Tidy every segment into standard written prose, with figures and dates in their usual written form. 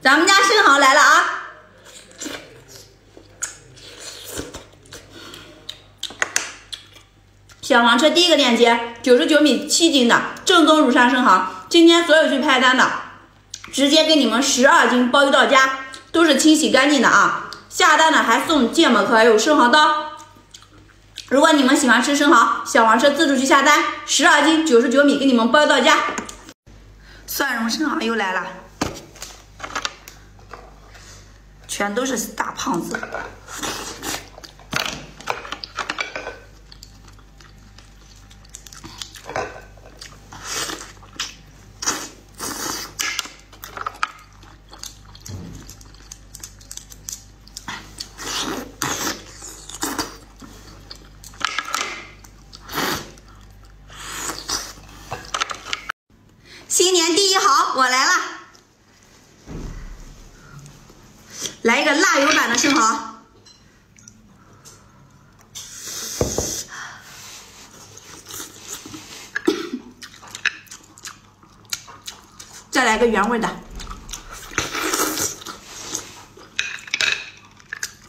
咱们家生蚝来了啊！小黄车第一个链接，99.7斤的正宗乳上生蚝。今天所有去拍单的，直接给你们12斤包邮到家，都是清洗干净的啊！下单的还送芥末壳，还有生蚝刀。如果你们喜欢吃生蚝，小黄车自助去下单，12斤99.9米给你们包邮到家。蒜蓉生蚝又来了。 全都是大胖子，新年第一好，我来了。 来一个辣油版的生蚝，再来个原味的，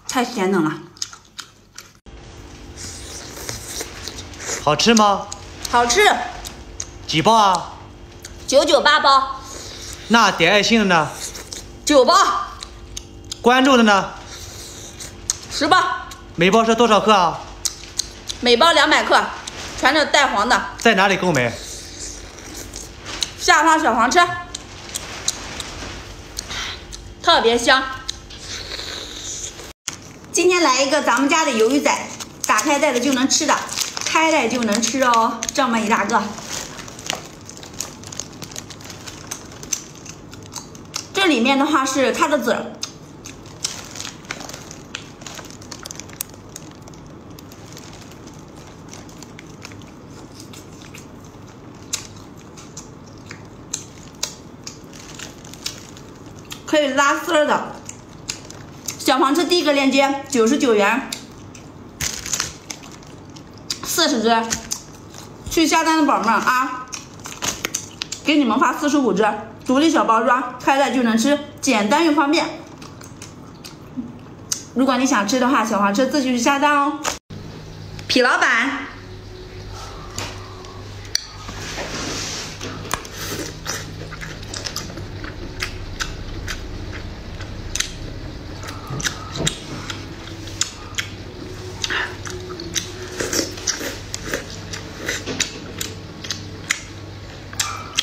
太鲜嫩了。好吃吗？好吃。几包啊？998包。那点爱心的呢？9包。 关注的呢？10包。每包是多少克啊？每包200克，全是带黄的。在哪里购买？下方小黄车，特别香。今天来一个咱们家的鱿鱼仔，打开袋子就能吃的，开袋就能吃哦，这么一大个。这里面的话是它的籽儿。 可以拉丝儿的，小黄车第一个链接99元，40只，去下单的宝宝们啊，给你们发45只，独立小包装，开袋就能吃，简单又方便。如果你想吃的话，小黄车自己去下单哦。痞老板。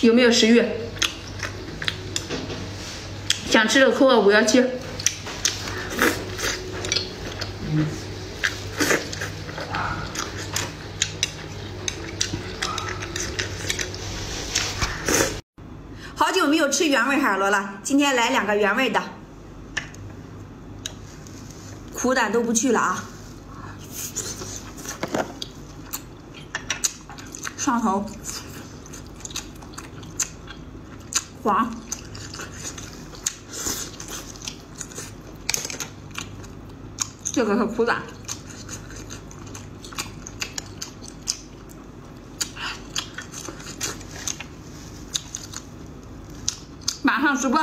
有没有食欲？想吃的扣个517。好久没有吃原味海螺了，今天来2个原味的，苦胆都不去了啊！上头。 黄，这个是苦胆，马上直播。